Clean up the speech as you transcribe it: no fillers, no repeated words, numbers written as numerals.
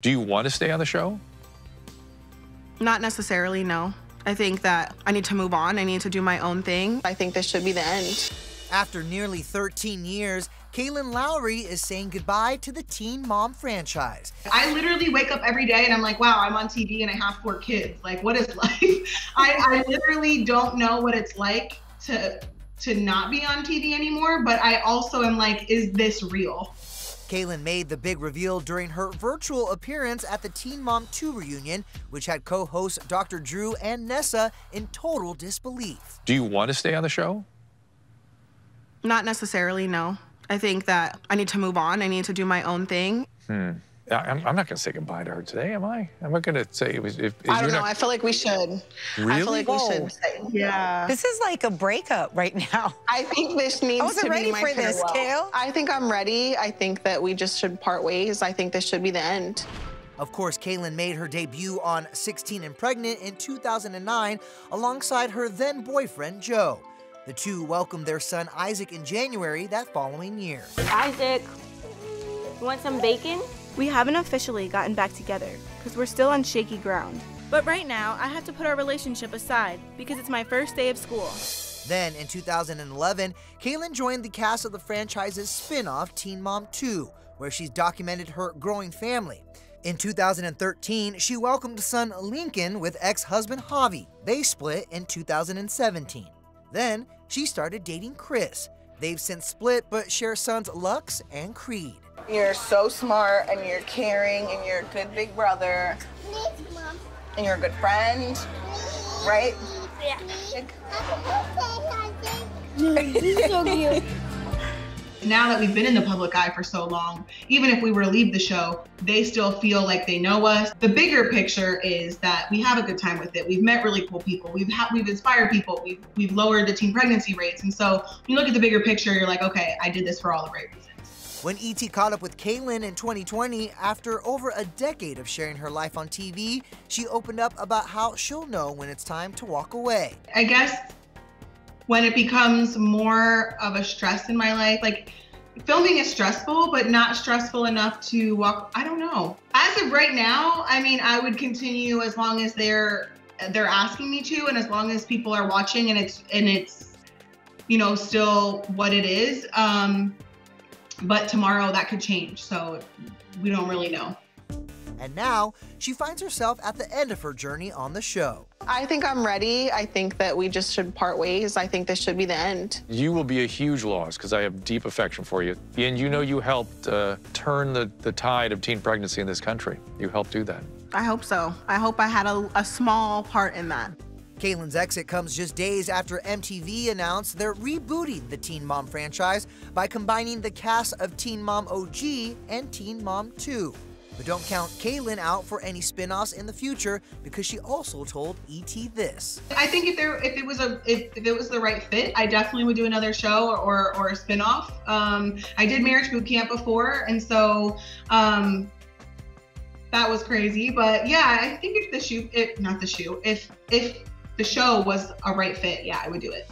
Do you want to stay on the show? Not necessarily, no. I think that I need to move on. I need to do my own thing. I think this should be the end. After nearly 13 years, Kailyn Lowry is saying goodbye to the Teen Mom franchise. I literally wake up every day and I'm like, wow, I'm on TV and I have 4 kids. Like, what is life? I literally don't know what it's like to not be on TV anymore, but I also am like, is this real? Kailyn made the big reveal during her virtual appearance at the Teen Mom 2 reunion, which had co-hosts Dr. Drew and Nessa in total disbelief. Do you want to stay on the show? Not necessarily, no. I think that I need to move on. I need to do my own thing. I'm not going to say goodbye to her today, am I? I'm not going to say it was... I don't know. I feel like we should. Really? I feel like we should say, yeah. This is like a breakup right now. I think this needs to be my farewell. I wasn't ready for this, Kail. I think I'm ready. I think that we just should part ways. I think this should be the end. Of course, Kailyn made her debut on 16 and Pregnant in 2009 alongside her then-boyfriend, Joe. The two welcomed their son, Isaac, in January that following year. Isaac, you want some bacon? We haven't officially gotten back together because we're still on shaky ground. But right now, I have to put our relationship aside because it's my first day of school. Then in 2011, Kailyn joined the cast of the franchise's spin-off Teen Mom 2, where she's documented her growing family. In 2013, she welcomed son Lincoln with ex-husband Javi. They split in 2017. Then she started dating Chris. They've since split but share sons Lux and Creed. You're so smart, and you're caring, and you're a good big brother. Please, Mom. And you're a good friend, please. Right? Yeah. You're so cute. Now that we've been in the public eye for so long, even if we were to leave the show, they still feel like they know us. The bigger picture is that we have a good time with it. We've met really cool people. We've inspired people. We've lowered the teen pregnancy rates. And so when you look at the bigger picture, you're like, okay, I did this for all the right reasons. When E.T. caught up with Kailyn in 2020, after over a decade of sharing her life on TV, she opened up about how she'll know when it's time to walk away. I guess when it becomes more of a stress in my life, like filming is stressful, but not stressful enough to walk, I don't know. As of right now, I mean, I would continue as long as they're asking me to, and as long as people are watching and it's you know, still what it is. But tomorrow that could change, so we don't really know. And now she finds herself at the end of her journey on the show. I think I'm ready. I think that we just should part ways. I think this should be the end. You will be a huge loss because I have deep affection for you. And you know you helped turn the tide of teen pregnancy in this country. You helped do that. I hope so. I hope I had a small part in that. Kailyn's exit comes just days after MTV announced they're rebooting the Teen Mom franchise by combining the cast of Teen Mom OG and Teen Mom 2. But don't count Kailyn out for any spin-offs in the future, because she also told E.T. this. I think if it was the right fit, I definitely would do another show or a spin-off. I did Marriage Boot Camp before, and so that was crazy. But yeah, I think if the show was a right fit, yeah, I would do it.